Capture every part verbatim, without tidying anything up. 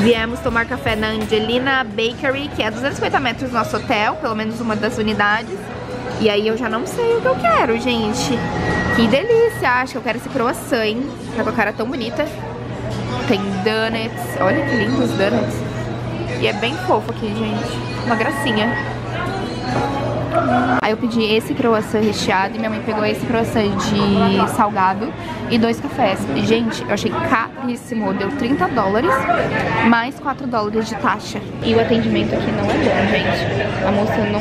Viemos tomar café na Angelina Bakery, que é a duzentos e cinquenta metros do nosso hotel, pelo menos uma das unidades. E aí eu já não sei o que eu quero, gente. Que delícia! Acho que eu quero esse croissant, hein? Tá com a cara tão bonita. Tem donuts. Olha que lindos os donuts. E é bem fofo aqui, gente. Uma gracinha. Aí eu pedi esse croissant recheado e minha mãe pegou esse croissant de salgado e dois cafés. Gente, eu achei caríssimo. Deu trinta dólares, mais quatro dólares de taxa. E o atendimento aqui não é bom, gente. A moça não,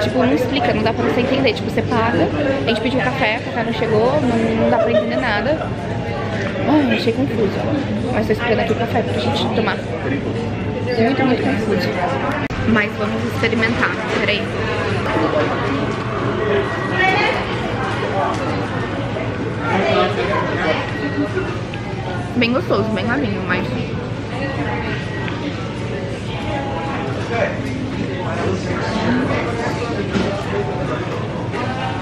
tipo, não explica, não dá pra você entender. Tipo, você paga, a gente pediu café, o café não chegou, não, não dá pra entender nada. Ai, achei confuso. Mas tô esperando aqui o café pra gente tomar. Muito, muito confuso. Mas vamos experimentar. Peraí. Bem gostoso, bem lavinho, mas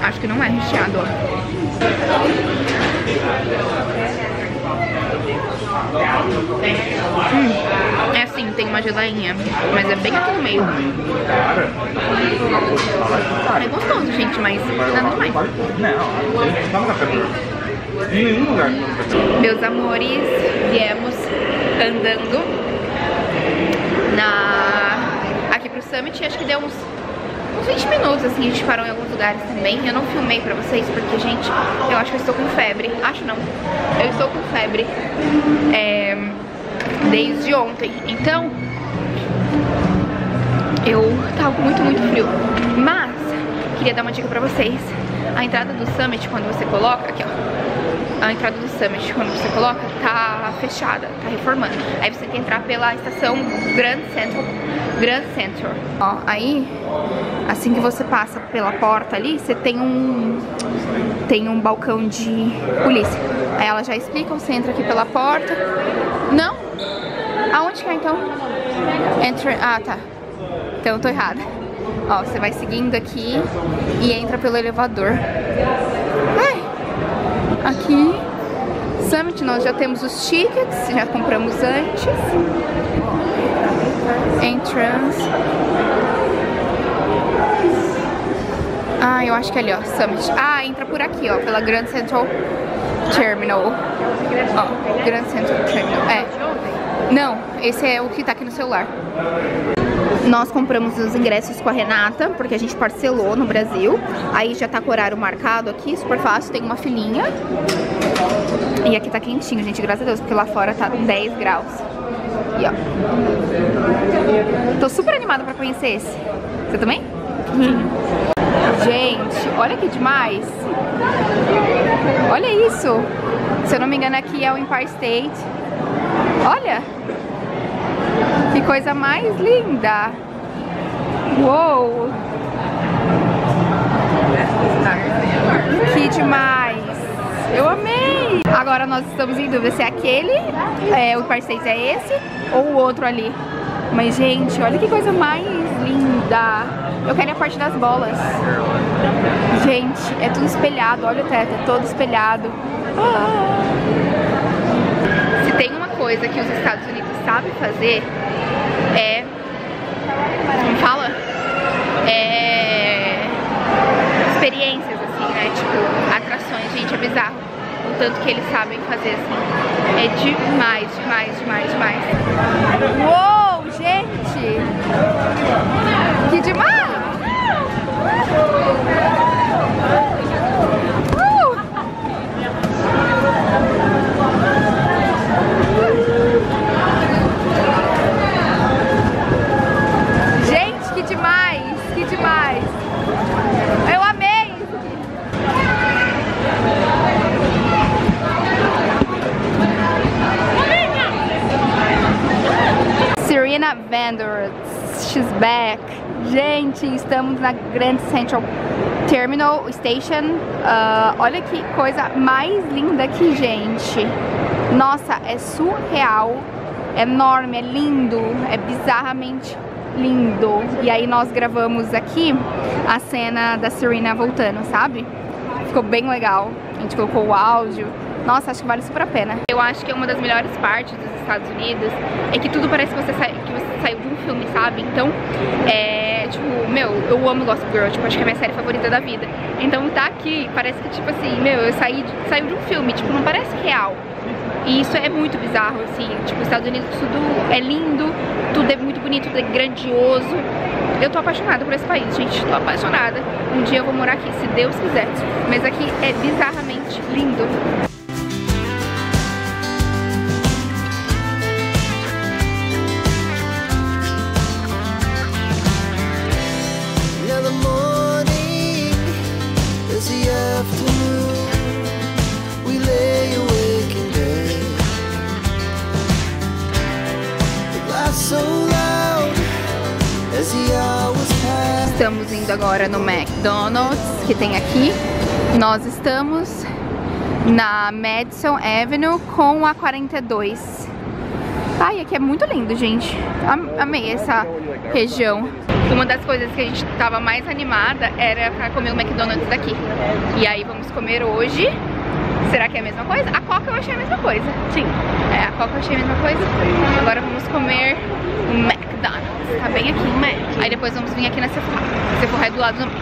acho que não é recheado, ó. Hum. É assim, tem uma geleinha, mas é bem aqui no meio. É gostoso, gente, mas nada demais. Meus amores, viemos andando na... aqui pro Summit, acho que deu uns... uns vinte minutos, assim, a gente parou em alguns lugares também. Eu não filmei pra vocês porque, gente, eu acho que eu estou com febre. Acho não. Eu estou com febre é, desde ontem. Então, eu tava com muito, muito frio. Mas, queria dar uma dica pra vocês. A entrada do Summit, quando você coloca... Aqui, ó. A entrada do Summit, quando você coloca, tá fechada, tá reformando. Aí você tem que entrar pela estação Grand Central. Grand Central. Ó, aí... Assim que você passa pela porta ali, você tem um tem um balcão de polícia. Aí elas já explicam, você entra aqui pela porta. Não? Aonde que é então? Entra... Ah, tá. Então eu tô errada. Ó, você vai seguindo aqui e entra pelo elevador. Ai! Aqui, Summit, nós já temos os tickets, já compramos antes. Entrance... Ah, eu acho que é ali, ó, Summit. Ah, entra por aqui, ó, pela Grand Central Terminal. Ó, Grand Central Terminal, é. Não, esse é o que tá aqui no celular. Nós compramos os ingressos com a Renata, porque a gente parcelou no Brasil. Aí já tá com o horário marcado aqui, super fácil, tem uma filinha. E aqui tá quentinho, gente, graças a Deus, porque lá fora tá dez graus. E ó. Tô super animada pra conhecer esse. Você também? Hum. Gente, olha que demais. Olha isso. Se eu não me engano, aqui é o Empire State. Olha. Que coisa mais linda. Uou. Que demais. Eu amei. Agora nós estamos em dúvida se é aquele, é, o Empire State é esse, ou o outro ali. Mas, gente, olha que coisa mais linda. Eu quero a parte das bolas. Gente, é tudo espelhado. Olha o teto, é todo espelhado. Ah. Se tem uma coisa que os Estados Unidos sabem fazer, é... Como fala? É... Experiências, assim, né? Tipo, atrações. Gente, é bizarro o tanto que eles sabem fazer, assim. É demais, demais, demais, demais. Uou, gente! Que demais! Gente, que demais, que demais. Eu amei isso aqui. Serena Vandor, she's back. Gente, estamos na Grand Central Terminal Station. uh, Olha que coisa mais linda aqui, gente. Nossa, é surreal. É enorme, é lindo. É bizarramente lindo. E aí nós gravamos aqui a cena da Serena voltando, sabe? Ficou bem legal. A gente colocou o áudio. nossa, acho que vale super a pena. Eu acho que uma das melhores partes dos Estados Unidos é que tudo parece que você, sai, que você saiu de um filme, sabe? Então, é, tipo, meu, eu amo Gossip Girl, tipo, acho que é a minha série favorita da vida. Então tá aqui, parece que, tipo assim, meu, eu saí de, saiu de um filme, tipo, não parece real. E isso é muito bizarro, assim, tipo, os Estados Unidos tudo é lindo, tudo é muito bonito, tudo é grandioso. Eu tô apaixonada por esse país, gente, tô apaixonada. Um dia eu vou morar aqui, se Deus quiser. Mas aqui é bizarramente lindo. Estamos indo agora no McDonald's, que tem aqui. Nós estamos na Madison Avenue com a quarenta e dois. Ai, aqui é muito lindo, gente. Amei essa região. Uma das coisas que a gente tava mais animada era pra comer o McDonald's daqui. E aí vamos comer hoje. Será que é a mesma coisa? A Coca eu achei a mesma coisa. Sim. É, a Coca eu achei a mesma coisa. Agora vamos comer o McDonald's. Tá bem aqui, né? Aí depois vamos vir aqui na Sephora. A Sephora é do lado do Nike.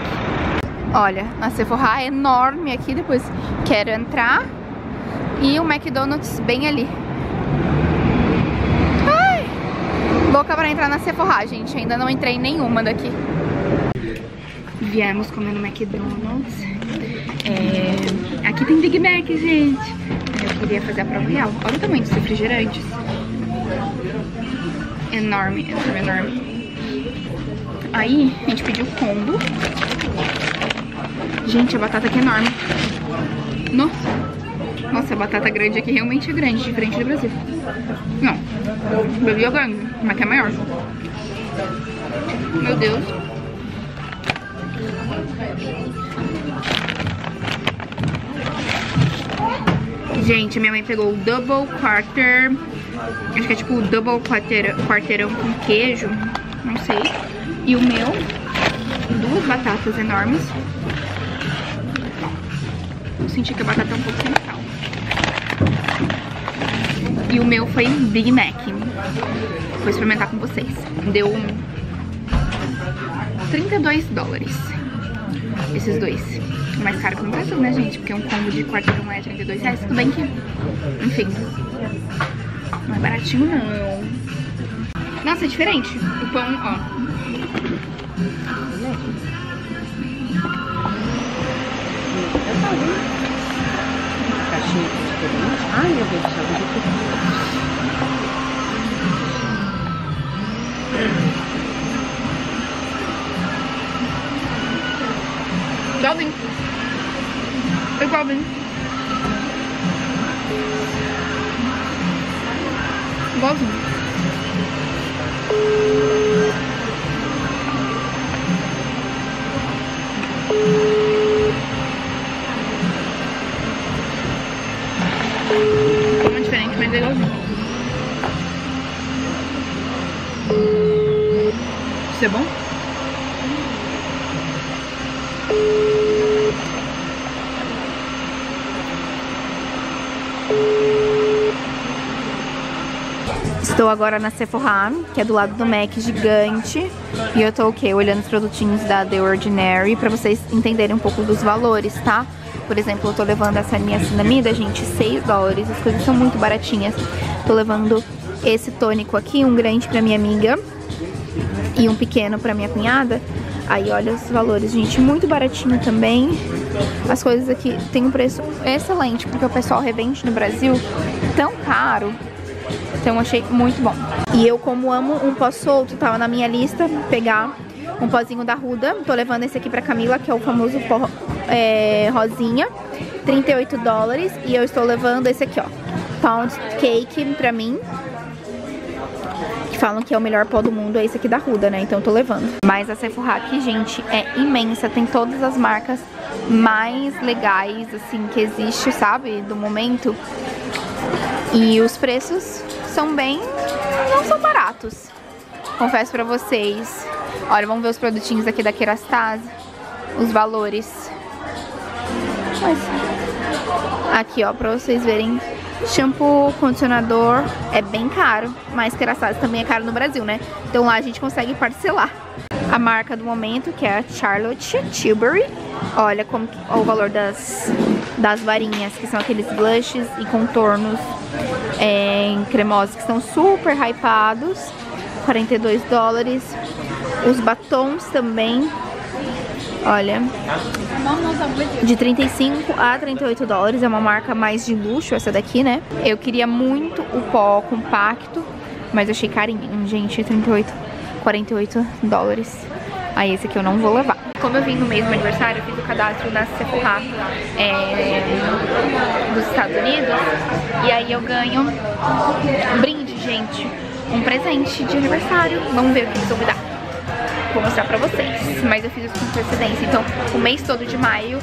Olha, a Sephora é enorme aqui. Depois quero entrar. E o McDonald's bem ali. Ai! Louca pra entrar na Sephora, gente. Ainda não entrei em nenhuma daqui. Viemos comer no McDonald's. É... Aqui tem Big Mac, gente. Eu queria fazer a prova real. Olha o tamanho dos refrigerantes. Enorme, enorme, enorme. Aí, a gente pediu combo. Gente, a batata aqui é enorme. Nossa. Nossa, a batata grande aqui realmente é grande, diferente do Brasil. Não. O Brasil é grande, mas que é maior. Meu Deus. Gente, minha mãe pegou o Double Quarter... Acho que é tipo o double quarteirão, quarteirão com queijo, não sei. E o meu, duas batatas enormes. Eu senti que a batata é um pouco sem sal. E o meu foi Big Mac. Vou experimentar com vocês. Deu trinta e dois dólares. Esses dois. Mais caro que no Brasil, né, gente? Porque um combo de quarteirão é trinta e dois reais. Tudo bem que... Enfim... Não é baratinho, não. Nossa, é diferente. O pão, ó. Caixinha diferente. Ai, meu Deus do céu, eu vou ter. Igualzinho. Igualzinho. Igualzinho. Como diferente, mas é igualzinho. Isso é bom? Estou agora na Sephora, que é do lado do Mac, gigante. E eu tô o quê? Olhando os produtinhos da The Ordinary pra vocês entenderem um pouco dos valores, tá? Por exemplo, eu tô levando essa minha cinamida, gente, seis dólares. As coisas são muito baratinhas. Tô levando esse tônico aqui, um grande pra minha amiga e um pequeno pra minha cunhada. Aí olha os valores, gente, muito baratinho também. As coisas aqui tem um preço excelente, porque o pessoal revende no Brasil tão caro. Então achei muito bom. E eu, como amo um pó solto, tava na minha lista pegar um pozinho da Huda. Tô levando esse aqui pra Camila, que é o famoso pó é, rosinha, trinta e oito dólares. E eu estou levando esse aqui, ó, Pound Cake pra mim, que falam que é o melhor pó do mundo. É esse aqui da Huda, né? Então tô levando. Mas a Sephora aqui, gente, é imensa. Tem todas as marcas mais legais, assim, que existe, sabe? Do momento. E os preços são bem... não são baratos, confesso pra vocês. Olha, vamos ver os produtinhos aqui da Kerastase, os valores. mas... Aqui, ó, pra vocês verem. Shampoo, condicionador é bem caro, mas Kerastase também é caro no Brasil, né? Então lá a gente consegue parcelar. A marca do momento, que é a Charlotte Tilbury. Olha como que, ó, o valor das, das varinhas, que são aqueles blushes e contornos é, em cremosos que são super hypados, quarenta e dois dólares. Os batons também, olha, de trinta e cinco a trinta e oito dólares. É uma marca mais de luxo essa daqui, né? Eu queria muito o pó compacto, mas eu achei carinho, gente, trinta e oito, quarenta e oito dólares. Aí esse aqui eu não vou levar. Como eu vim no mesmo aniversário, eu fiz o cadastro da Sephora é, dos Estados Unidos. E aí eu ganho um brinde, gente, um presente de aniversário. Vamos ver o que isso me dá. Vou mostrar pra vocês, mas eu fiz isso com antecedência, então o mês todo de maio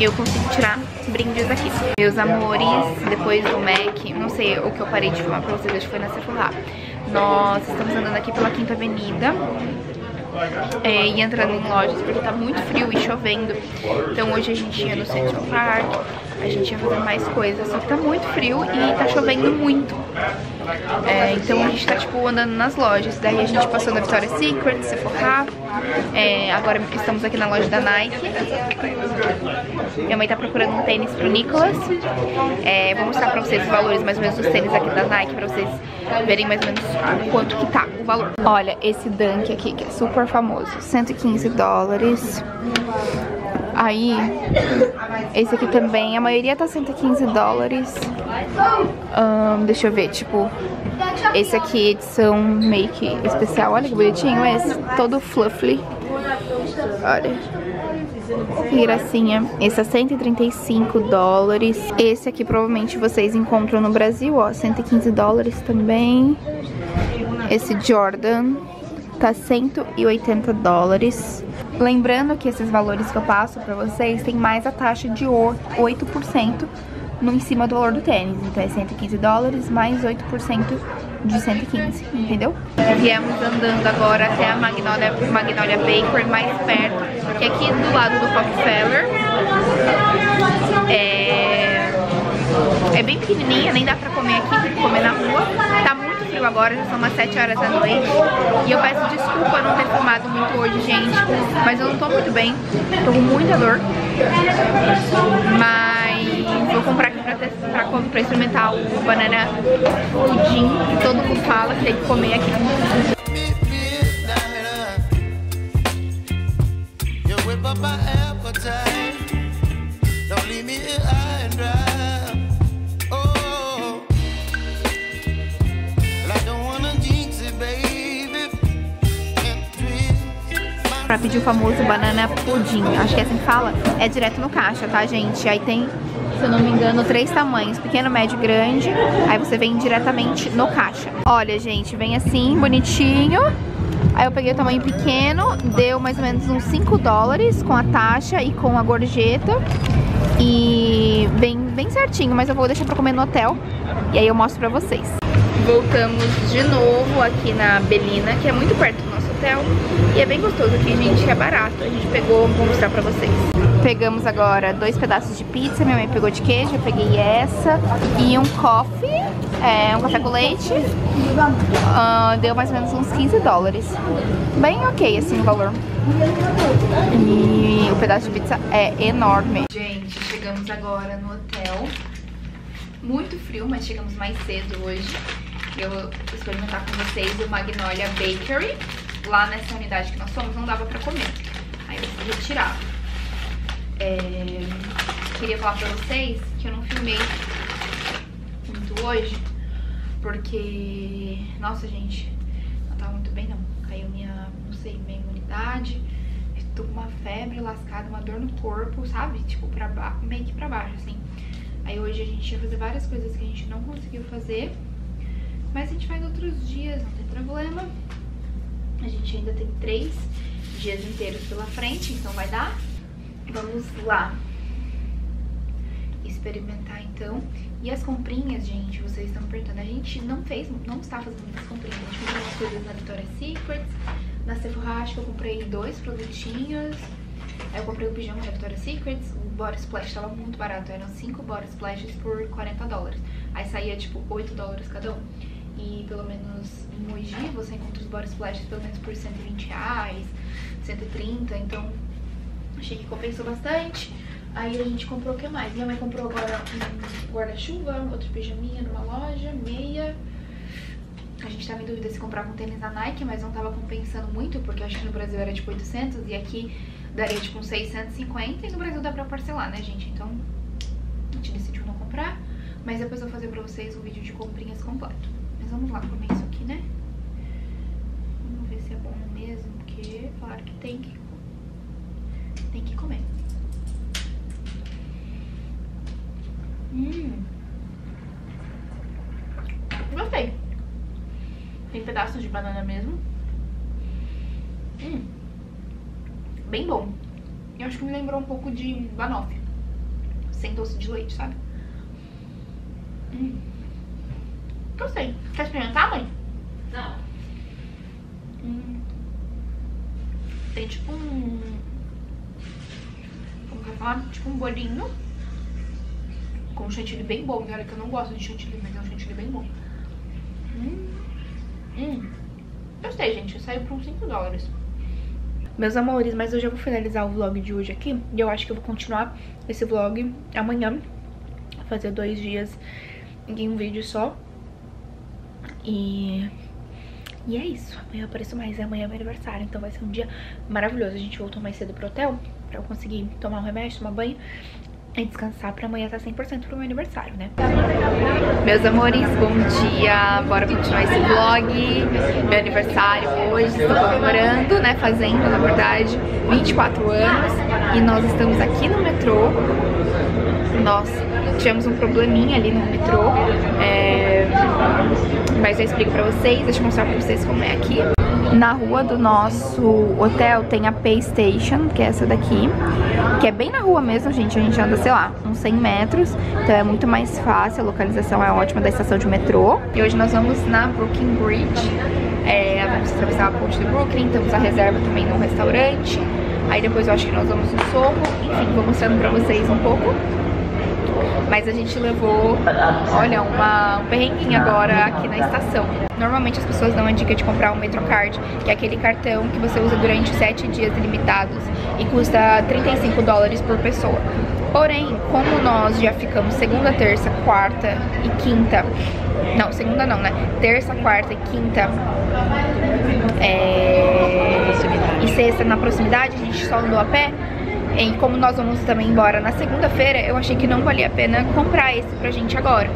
eu consigo tirar brindes aqui. Meus amores, depois do Mac, não sei o que eu parei de filmar pra vocês, acho que foi na Sephora. Nós estamos andando aqui pela Quinta Avenida é, e entrando em lojas porque tá muito frio e chovendo. Então hoje a gente ia no Central Park, a gente ia fazer mais coisas, só que tá muito frio e tá chovendo muito. É, então a gente tá tipo andando nas lojas. Daí a gente passou na Victoria's Secret, Sephora. É, agora estamos aqui na loja da Nike. Minha mãe tá procurando um tênis pro Nicolas. É, vou mostrar pra vocês os valores mais ou menos dos tênis aqui da Nike, pra vocês verem mais ou menos quanto que tá o valor. Olha, esse Dunk aqui, que é super famoso, cento e quinze dólares. Aí, esse aqui também, a maioria tá cento e quinze dólares. Um, deixa eu ver, tipo, esse aqui, edição meio que especial. Olha que bonitinho esse, todo fluffy. Olha, que gracinha. Esse é cento e trinta e cinco dólares. Esse aqui provavelmente vocês encontram no Brasil, ó, cento e quinze dólares também. Esse Jordan tá cento e oitenta dólares. Lembrando que esses valores que eu passo pra vocês tem mais a taxa de oito por cento no em cima do valor do tênis. Então é cento e quinze dólares mais oito por cento de cento e quinze, entendeu? Viemos andando agora até a Magnolia, Magnolia Bakery, mais perto, que é aqui do lado do Rockefeller. É... é bem pequenininha, nem dá pra comer aqui, tem que comer na rua. Tá muito agora, já são umas sete horas da noite. E eu peço desculpa não ter filmado muito hoje, gente, mas eu não tô muito bem, tô com muita dor. Mas vou comprar aqui pra, testar, pra, pra experimentar o banana pudim, que todo mundo fala que tem que comer aqui. Pra pedir o famoso banana pudim, acho que é assim que fala, é direto no caixa, tá, gente? Aí tem, se eu não me engano, três tamanhos, pequeno, médio e grande. Aí você vem diretamente no caixa. Olha, gente, vem assim, bonitinho. Aí eu peguei o tamanho pequeno, deu mais ou menos uns cinco dólares com a taxa e com a gorjeta. E vem bem certinho, mas eu vou deixar pra comer no hotel. E aí eu mostro pra vocês. Voltamos de novo aqui na Belina, que é muito perto do nosso hotel. E é bem gostoso aqui, gente, é barato. A gente pegou, vou mostrar pra vocês. Pegamos agora dois pedaços de pizza. Minha mãe pegou de queijo, eu peguei essa. E um coffee, é, um café com leite. uh, Deu mais ou menos uns quinze dólares. Bem ok, assim, o valor. E o pedaço de pizza é enorme. Gente, chegamos agora no hotel. Muito frio, mas chegamos mais cedo hoje. Eu vou experimentar com vocês o Magnolia Bakery. Lá nessa unidade que nós somos, não dava pra comer. Aí eu retirava. É... Queria falar pra vocês que eu não filmei muito hoje, porque... Nossa, gente, não tava muito bem, não. Caiu minha, não sei, minha imunidade. Eu tô com uma febre lascada, uma dor no corpo, sabe? Tipo, pra ba... meio que pra baixo, assim. Aí hoje a gente ia fazer várias coisas que a gente não conseguiu fazer. Mas a gente faz outros dias, não tem problema. A gente ainda tem três dias inteiros pela frente, então vai dar. Vamos lá experimentar, então. E as comprinhas, gente, vocês estão perguntando. A gente não fez, não está fazendo muitas comprinhas. A gente comprou umas coisas na Victoria's Secret. Na Sephora, acho que eu comprei dois produtinhos. Aí eu comprei o pijama da Victoria's Secret, o body splash tava muito barato, eram cinco body splashes por quarenta dólares. Aí saía tipo oito dólares cada um. E pelo menos em Mogi você encontra os body splashes pelo menos por cento e vinte reais, cento e trinta, então achei que compensou bastante. Aí a gente comprou o que mais? Minha mãe comprou agora um guarda-chuva, outro pijaminha numa loja, meia. A gente tava em dúvida se comprava um tênis da Nike, mas não tava compensando muito, porque eu acho que no Brasil era tipo oitocentos e aqui daria tipo uns seiscentos e cinquenta, e no Brasil dá pra parcelar, né, gente? Então a gente decidiu não comprar, mas depois eu vou fazer pra vocês um vídeo de comprinhas completo. Mas vamos lá comer isso aqui, né? Vamos ver se é bom mesmo, porque falaram que tem que, tem que comer. Hum. Gostei. Tem pedaços de banana mesmo. Hum. Bem bom. Eu acho que me lembrou um pouco de banoffee, sem doce de leite, sabe? Hum. Gostei. Quer experimentar, mãe? Não. Hum. Tem tipo um... Como que eu falo? Tipo um bolinho com um chantilly bem bom, cara, que eu não gosto de chantilly, mas é um chantilly bem bom. Hum, hum. Gostei, gente. Saiu por uns cinco dólares. Meus amores, mas eu já vou finalizar o vlog de hoje aqui. E eu acho que eu vou continuar esse vlog amanhã. Fazer dois dias em um vídeo só. E... E é isso. Amanhã eu apareço mais. Amanhã é meu aniversário, então vai ser um dia maravilhoso. A gente voltou mais cedo pro hotel, pra eu conseguir tomar um remédio, tomar banho e descansar pra amanhã estar cem por cento pro meu aniversário, né? Meus amores, bom dia! Bora continuar esse vlog. Meu aniversário hoje, estou comemorando, né? Fazendo, na verdade, vinte e quatro anos. E nós estamos aqui no metrô. Nós tivemos um probleminha ali no metrô. É... Mas eu explico pra vocês, deixa eu mostrar pra vocês como é aqui. Na rua do nosso hotel tem a Pay Station, que é essa daqui, que é bem na rua mesmo, gente. A gente anda, sei lá, uns cem metros, então é muito mais fácil, a localização é ótima da estação de metrô. E hoje nós vamos na Brooklyn Bridge, é, vamos atravessar a ponte do Brooklyn, temos a reserva também num restaurante, aí depois eu acho que nós vamos no Soho, enfim, vou mostrando pra vocês um pouco. Mas a gente levou, olha, uma, um perrenguinho agora aqui na estação. Normalmente as pessoas dão a dica de comprar um Metrocard, que é aquele cartão que você usa durante sete dias ilimitados e custa trinta e cinco dólares por pessoa. Porém, como nós já ficamos segunda, terça, quarta e quinta... Não, segunda não, né? Terça, quarta e quinta... É... E sexta na proximidade, a gente só andou a pé. E como nós vamos também embora na segunda-feira, eu achei que não valia a pena comprar esse pra gente agora.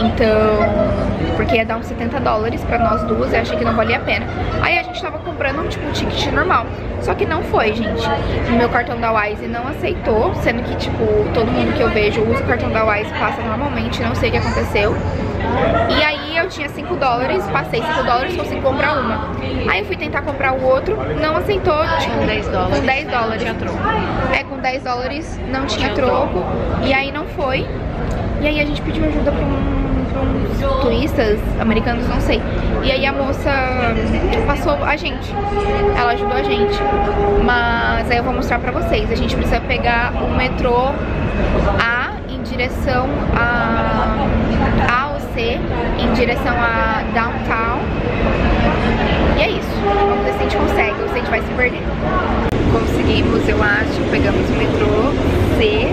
Então, porque ia dar uns setenta dólares pra nós duas, eu achei que não valia a pena. Aí a gente tava comprando tipo um ticket normal, só que não foi, gente. O meu cartão da Wise não aceitou, sendo que tipo, todo mundo que eu vejo usa o cartão da Wise, passa normalmente, não sei o que aconteceu. E aí eu tinha cinco dólares, passei cinco dólares, consegui comprar uma. Aí eu fui tentar comprar o outro, não aceitou, tipo, com dez dólares. Com dez dólares. Não tinha troco. É, com dez dólares não tinha troco. E aí não foi. E aí a gente pediu ajuda pra, um, pra uns turistas americanos, não sei. E aí a moça passou a gente. Ela ajudou a gente. Mas aí eu vou mostrar pra vocês. A gente precisa pegar o metrô A em direção a... a em direção a Downtown. E é isso. Vamos ver se a gente consegue ou se a gente vai se perder. Conseguimos, eu acho. Pegamos o metrô C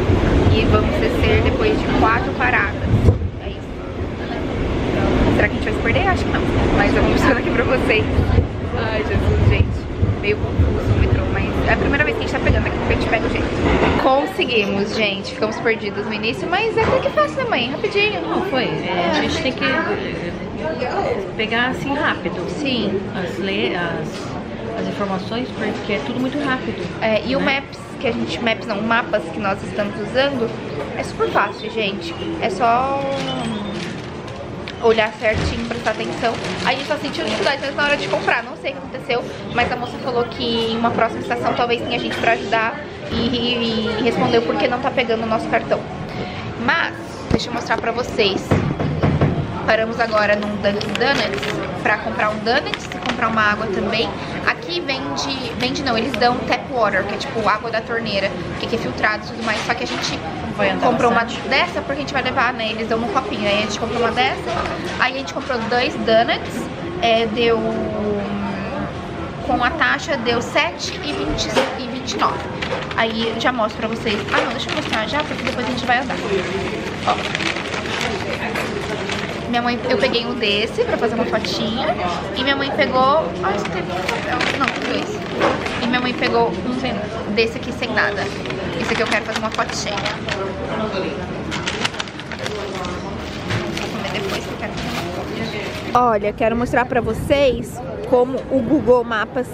e vamos descer depois de quatro paradas. É isso. Será que a gente vai se perder? Acho que não. Mas eu vou mostrar aqui pra vocês. Ai, Jesus, gente. Meio confuso o metrô, mas é a primeira vez que a gente tá pegando aqui, porque a gente pega o jeito. Conseguimos, gente. Ficamos perdidos no início, mas é até que fácil, né, mãe? Rapidinho. Não, foi. É, a gente tem que pegar assim rápido. Sim. As, le... as... as informações, porque é tudo muito rápido. É, e né? o Maps, que a gente... Maps não, mapas que nós estamos usando, é super fácil, gente. É só... olhar certinho, prestar atenção. A gente só sentiu dificuldade mesmo na hora de comprar. Não sei o que aconteceu, mas a moça falou que em uma próxima estação talvez tenha gente pra ajudar e, e, e respondeu por que não tá pegando o nosso cartão. Mas, deixa eu mostrar pra vocês. Paramos agora num Dunkin Donuts pra comprar um Donuts e comprar comprar uma água também. Aqui vende, vende não, eles dão tap water, que é tipo água da torneira, que aqui é filtrado e tudo mais. Só que a gente comprou bastante. uma dessa porque a gente vai levar, né? Eles dão um copinho, aí a gente comprou uma dessa. Aí a gente comprou dois donuts, é, deu... com a taxa deu sete e vinte e nove. Aí já mostro pra vocês. Ah não, deixa eu mostrar já, porque depois a gente vai andar. Ó. Minha mãe, eu peguei um desse pra fazer uma fotinha. E minha mãe pegou... Ai, isso teve um papel. Não, tem dois. E minha mãe pegou um desse aqui sem nada. Esse aqui eu quero fazer uma fotinha. Vou comer depois que eu quero fazer uma fotinha. Olha, quero mostrar pra vocês... como o Google Mapas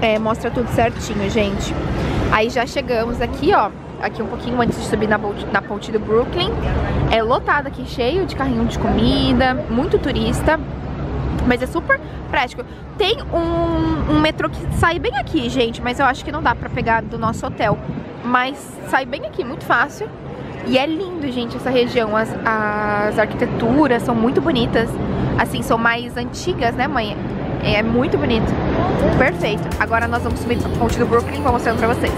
é, mostra tudo certinho, gente. Aí já chegamos aqui, ó. Aqui um pouquinho antes de subir na ponte, na ponte do Brooklyn. É lotado aqui, cheio de carrinho de comida, muito turista. Mas é super prático. Tem um, um metrô que sai bem aqui, gente. Mas eu acho que não dá pra pegar do nosso hotel. Mas sai bem aqui, muito fácil. E é lindo, gente, essa região. As, as arquiteturas são muito bonitas. Assim, são mais antigas, né, mãe? É muito bonito. Perfeito. Agora nós vamos subir a ponte do Brooklyn e vou mostrando pra vocês.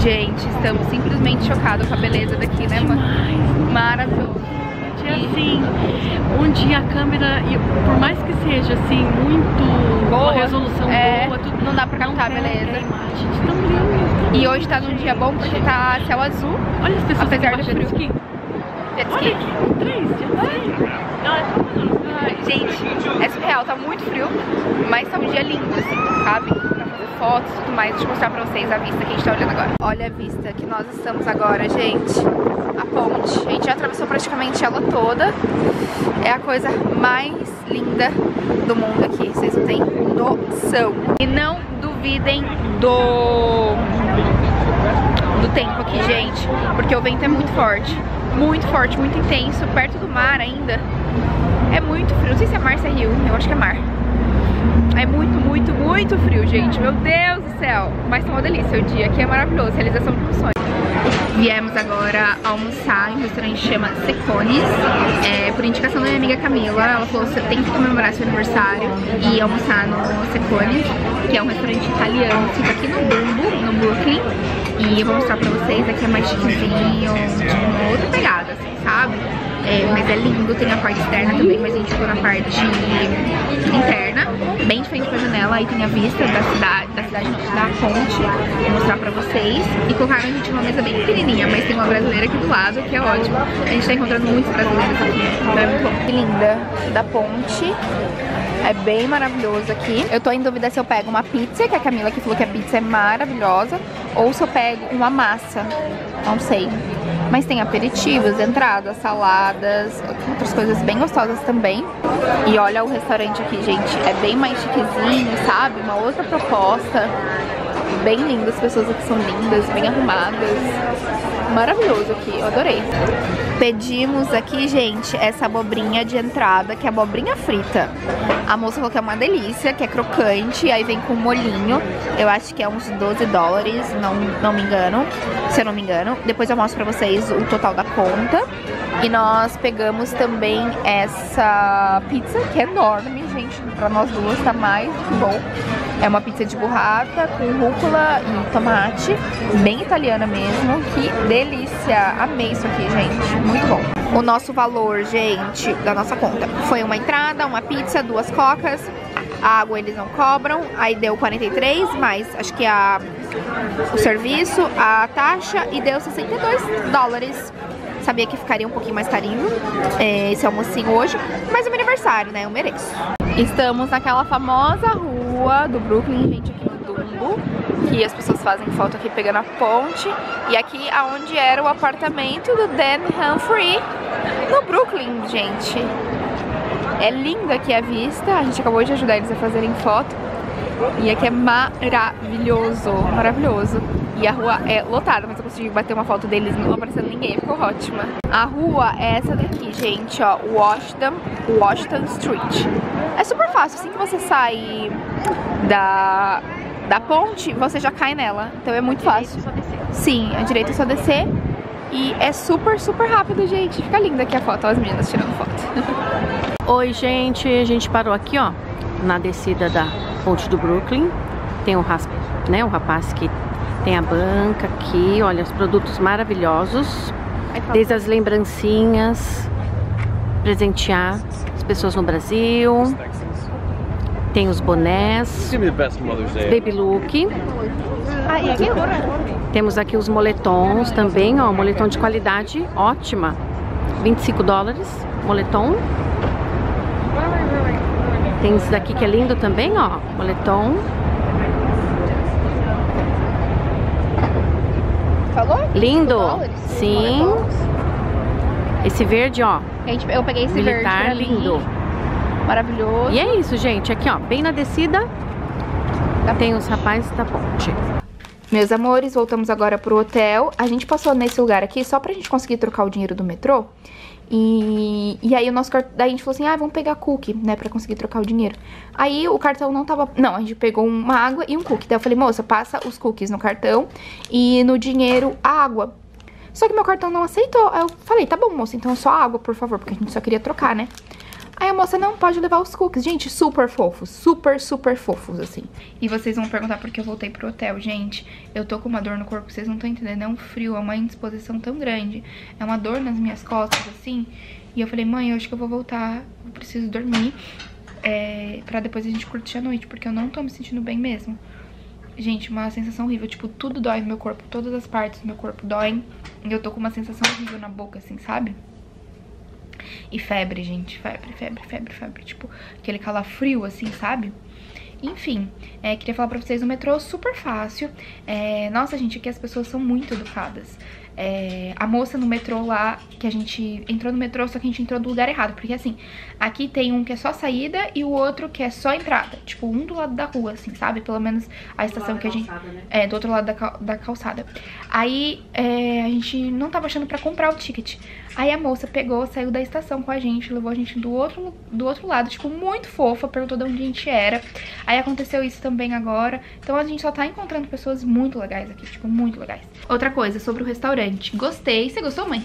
Gente, estamos simplesmente chocados com a beleza daqui, né, mano? Maravilhoso. E assim, onde a câmera, por mais que seja assim, muito boa, uma resolução é, boa, tudo, não dá pra captar a beleza. É, imagem, tão lindo, e hoje tá num dia bom porque tá céu azul. Olha as pessoas apesar do frio. Jet ski. Olha aqui, três, jet ski. Gente, é surreal, tá muito frio, mas tá um dia lindo, assim, sabe? Fotos e tudo mais, deixa eu mostrar pra vocês a vista que a gente tá olhando agora. Olha a vista que nós estamos agora, gente. A ponte, a gente já atravessou praticamente ela toda. É a coisa mais linda do mundo aqui, vocês não têm noção. E não duvidem do... do tempo aqui, gente, porque o vento é muito forte. Muito forte, muito intenso, perto do mar ainda. É muito frio, não sei se é mar, se é rio, eu acho que é mar. É muito, muito, muito frio, gente. Meu Deus do céu. Mas tá uma delícia. O dia aqui é maravilhoso. Realização de funções. Viemos agora almoçar em um restaurante que chama Seconi. É, por indicação da minha amiga Camila. Ela falou que você tem que comemorar seu aniversário e almoçar no Seconi, que é um restaurante italiano. Fica aqui no Dumbo, no Brooklyn. E eu vou mostrar pra vocês. Aqui é mais chiquezinho, de uma outra pegada, assim, sabe? É, mas é lindo, tem a parte externa também, mas a gente ficou na parte interna, bem diferente pra janela, aí tem a vista da cidade, da cidade não, da ponte, vou mostrar pra vocês. E colocaram a gente numa mesa bem pequenininha, mas tem uma brasileira aqui do lado, que é ótimo. A gente tá encontrando muitos brasileiros aqui, então é muito bom. Que linda, da ponte, é bem maravilhoso aqui. Eu tô em dúvida se eu pego uma pizza, que a Camila que falou que a pizza é maravilhosa, ou se eu pego uma massa, não sei. Mas tem aperitivos, entradas, saladas, outras coisas bem gostosas também. E olha o restaurante aqui, gente. É bem mais chiquezinho, sabe? Uma outra proposta. Bem lindo, as pessoas aqui são lindas, bem arrumadas. Maravilhoso aqui, eu adorei. Pedimos aqui, gente, essa abobrinha de entrada, que é abobrinha frita. A moça falou que é uma delícia, que é crocante, aí vem com molhinho. Eu acho que é uns doze dólares, não, não me engano, se eu não me engano. Depois eu mostro pra vocês o total da conta. E nós pegamos também essa pizza, que é enorme, gente. Pra nós duas tá mais do que bom. É uma pizza de burrata com rúcula e tomate, bem italiana mesmo. Que delícia! Amei isso aqui, gente. Muito bom. O nosso valor, gente, da nossa conta foi uma entrada, uma pizza, duas cocas. A água eles não cobram. Aí deu quarenta e três, mas acho que a, o serviço, a taxa, e deu sessenta e dois dólares. Sabia que ficaria um pouquinho mais carinho é, esse almocinho hoje, mas é meu aniversário, né? Eu mereço. Estamos naquela famosa rua do Brooklyn, gente, aqui no Dumbo. que as pessoas fazem foto aqui pegando a ponte. E aqui aonde era o apartamento do Dan Humphrey, no Brooklyn, gente. É linda aqui a vista, a gente acabou de ajudar eles a fazerem foto. E aqui é maravilhoso, maravilhoso. E a rua é lotada, mas eu consegui bater uma foto deles, não aparecendo ninguém, ficou ótima. A rua é essa daqui, gente, ó, Washington, Washington Street. É super fácil, assim que você sai da, da ponte, você já cai nela, então é muito fácil. Sim, a direita é só descer. E é super, super rápido, gente. Fica linda aqui a foto, ó, as meninas tirando foto. Oi, gente, a gente parou aqui, ó, na descida da ponte do Brooklyn. Tem um, né, um rapaz que tem a banca aqui, olha, os produtos maravilhosos. Desde as lembrancinhas, presentear as pessoas no Brasil. Tem os bonés, baby look. Temos aqui os moletons também, ó, moletom de qualidade ótima, vinte e cinco dólares, moletom. Tem esse daqui que é lindo também, ó, moletom. Falou? Lindo! Sim. Esse verde, ó. Eu peguei esse militar, verde. Lindo. Maravilhoso. E é isso, gente. Aqui, ó, bem na descida, tem os rapazes da ponte. Meus amores, voltamos agora pro hotel. A gente passou nesse lugar aqui só pra gente conseguir trocar o dinheiro do metrô. E, e aí o nosso cartão, daí a gente falou assim, ah, vamos pegar cookie, né, pra conseguir trocar o dinheiro. Aí o cartão não tava, não, a gente pegou uma água e um cookie. Daí eu falei, moça, passa os cookies no cartão e no dinheiro a água. Só que meu cartão não aceitou. Aí eu falei, tá bom, moça, então só água, por favor, porque a gente só queria trocar, né. Aí a moça, não, pode levar os cookies. Gente, super fofos, super, super fofos, assim. E vocês vão perguntar por que eu voltei pro hotel, gente. Eu tô com uma dor no corpo, vocês não estão entendendo. É um frio, é uma indisposição tão grande. É uma dor nas minhas costas, assim. E eu falei, mãe, eu acho que eu vou voltar. Eu preciso dormir, é, pra depois a gente curtir a noite, porque eu não tô me sentindo bem mesmo. Gente, uma sensação horrível. Tipo, tudo dói no meu corpo, todas as partes do meu corpo doem. E eu tô com uma sensação horrível na boca, assim, sabe? E febre, gente, febre, febre, febre, febre, tipo, aquele calafrio, assim, sabe? Enfim, é, queria falar pra vocês, o metrô super fácil, é, nossa, gente, aqui as pessoas são muito educadas. É, a moça no metrô lá, que a gente entrou no metrô, só que a gente entrou do lugar errado, porque assim, aqui tem um que é só saída e o outro que é só entrada, tipo, um do lado da rua, assim, sabe? Pelo menos a estação que a gente... É, do outro lado da, cal... da calçada. Aí, é, a gente não tava achando pra comprar o ticket. Aí a moça pegou, saiu da estação com a gente, levou a gente do outro, do outro lado, tipo, muito fofa, perguntou de onde a gente era. Aí aconteceu isso também agora, então a gente só tá encontrando pessoas muito legais aqui, tipo, muito legais. Outra coisa, sobre o restaurante. Gostei. Você gostou, mãe?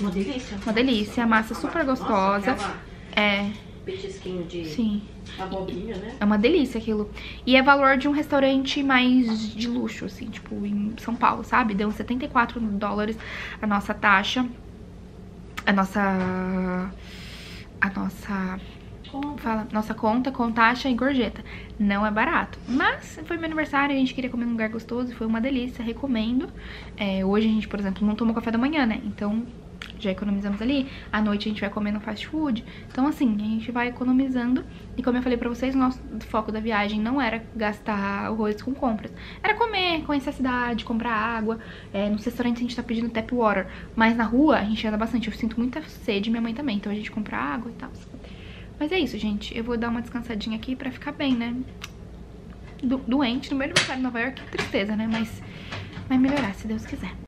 Uma delícia. Uma delícia. A massa super gostosa. Nossa, é. Petisquinho de Sim. abobrinha, né? É uma delícia aquilo. E é valor de um restaurante mais de luxo, assim, tipo, em São Paulo, sabe? Deu setenta e quatro dólares a nossa taxa. A nossa... A nossa... Fala, nossa conta com taxa e gorjeta. Não é barato, mas foi meu aniversário, a gente queria comer num lugar gostoso, foi uma delícia, recomendo. É, hoje a gente, por exemplo, não tomou café da manhã, né? Então já economizamos ali. À noite a gente vai comer no fast food. Então assim, a gente vai economizando. E como eu falei pra vocês, o nosso foco da viagem não era gastar horrores com compras, era comer, conhecer a cidade, comprar água. É, nos restaurantes a gente tá pedindo tap water, mas na rua a gente anda bastante. Eu sinto muita sede, minha mãe também, então a gente compra água e tal. Mas é isso, gente. Eu vou dar uma descansadinha aqui pra ficar bem, né? Do, doente, no meu aniversário de Nova York, que tristeza, né? Mas vai melhorar, se Deus quiser.